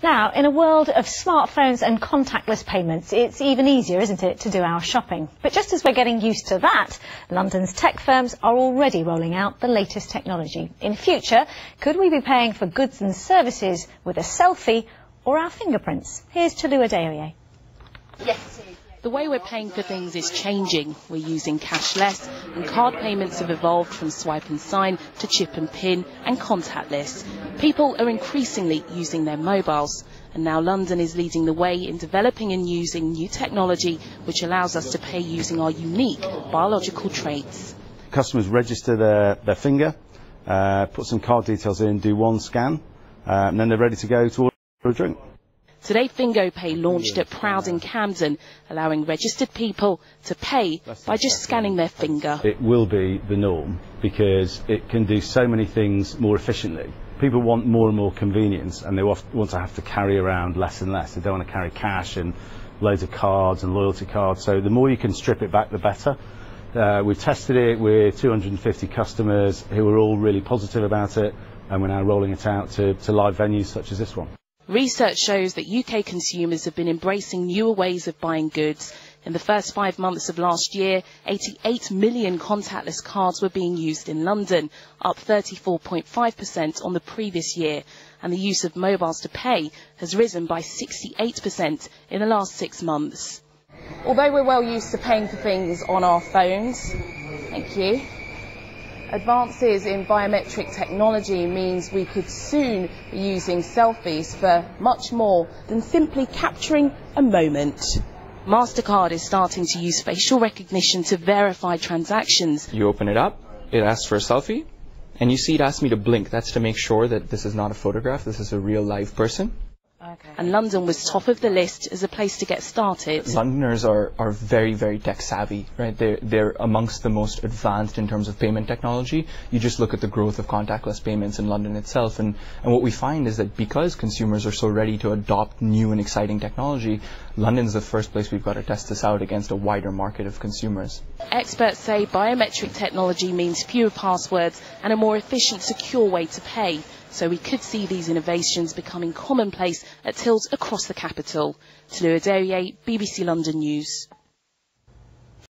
Now, in a world of smartphones and contactless payments, it's even easier, isn't it, to do our shopping. But just as we're getting used to that, London's tech firms are already rolling out the latest technology. In future, could we be paying for goods and services with a selfie or our fingerprints? Here's Chaloua Dailly. Yes, it is. The way we're paying for things is changing. We're using cashless, and card payments have evolved from swipe and sign to chip and pin and contactless. People are increasingly using their mobiles, and now London is leading the way in developing and using new technology which allows us to pay using our unique biological traits. Customers register their finger, put some card details in, do one scan, and then they're ready to go to order a drink. Today, FingoPay launched at Proud in Camden, allowing registered people to pay by just scanning their finger. It will be the norm because it can do so many things more efficiently. People want more and more convenience, and they want to have to carry around less and less. They don't want to carry cash and loads of cards and loyalty cards. So the more you can strip it back, the better. We've tested it with 250 customers who were all really positive about it, and we're now rolling it out to live venues such as this one. Research shows that UK consumers have been embracing newer ways of buying goods. In the first 5 months of last year, 88 million contactless cards were being used in London, up 34.5% on the previous year. And the use of mobiles to pay has risen by 68% in the last 6 months. Although we're well used to paying for things on our phones, thank you, advances in biometric technology means we could soon be using selfies for much more than simply capturing a moment. MasterCard is starting to use facial recognition to verify transactions. You open it up, it asks for a selfie, and you see it asks me to blink. That's to make sure that this is not a photograph, this is a real live person. Okay. And London was top of the list as a place to get started. Londoners are very, very tech savvy, right? They're amongst the most advanced in terms of payment technology. You just look at the growth of contactless payments in London itself, and what we find is that because consumers are so ready to adopt new and exciting technology, London's the first place we've got to test this out against a wider market of consumers. Experts say biometric technology means fewer passwords and a more efficient, secure way to pay. So we could see these innovations becoming commonplace at tills across the capital. Chaloua Dailly, BBC London News.